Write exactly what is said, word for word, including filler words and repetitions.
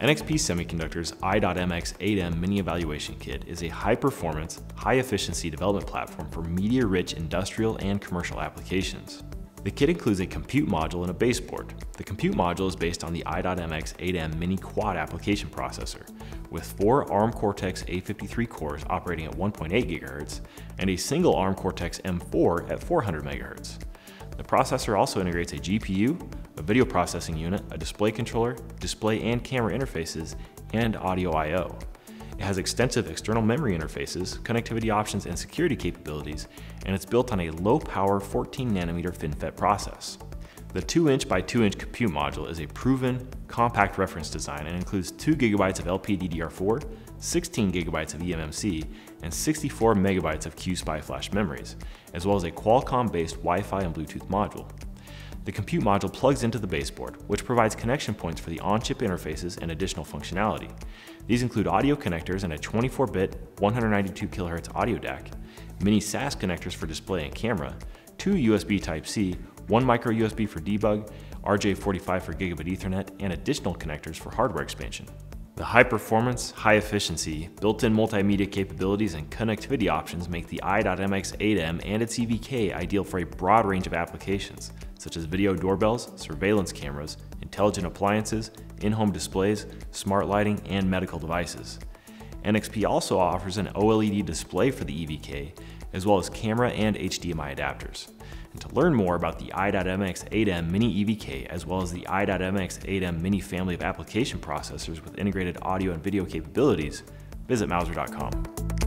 N X P Semiconductor's i.M X eight M Mini Evaluation Kit is a high-performance, high-efficiency development platform for media-rich industrial and commercial applications. The kit includes a compute module and a baseboard. The compute module is based on the i.M X eight M Mini Quad application processor, with four ARM Cortex A fifty-three cores operating at one point eight gigahertz and a single ARM Cortex M four at four hundred megahertz. The processor also integrates a G P U, a video processing unit, a display controller, display and camera interfaces, and audio I O. It has extensive external memory interfaces, connectivity options, and security capabilities, and it's built on a low-power fourteen nanometer FinFET process. The two inch by two inch compute module is a proven, compact reference design and includes two gigabytes of L P D D R four, sixteen gigabytes of E M M C, and sixty-four megabytes of Q S P I flash memories, as well as a Qualcomm-based Wi-Fi and Bluetooth module. The compute module plugs into the baseboard, which provides connection points for the on-chip interfaces and additional functionality. These include audio connectors and a twenty-four bit, one hundred ninety-two kilohertz audio D A C, mini S A S connectors for display and camera, two U S B Type C, one micro U S B for debug, R J forty-five for Gigabit Ethernet, and additional connectors for hardware expansion. The high-performance, high-efficiency, built-in multimedia capabilities and connectivity options make the i.M X eight M and its E V K ideal for a broad range of applications, such as video doorbells, surveillance cameras, intelligent appliances, in-home displays, smart lighting, and medical devices. N X P also offers an OLED display for the E V K, as well as camera and H D M I adapters. And to learn more about the i.M X eight M Mini E V K, as well as the i.M X eight M Mini family of application processors with integrated audio and video capabilities, visit Mouser dot com.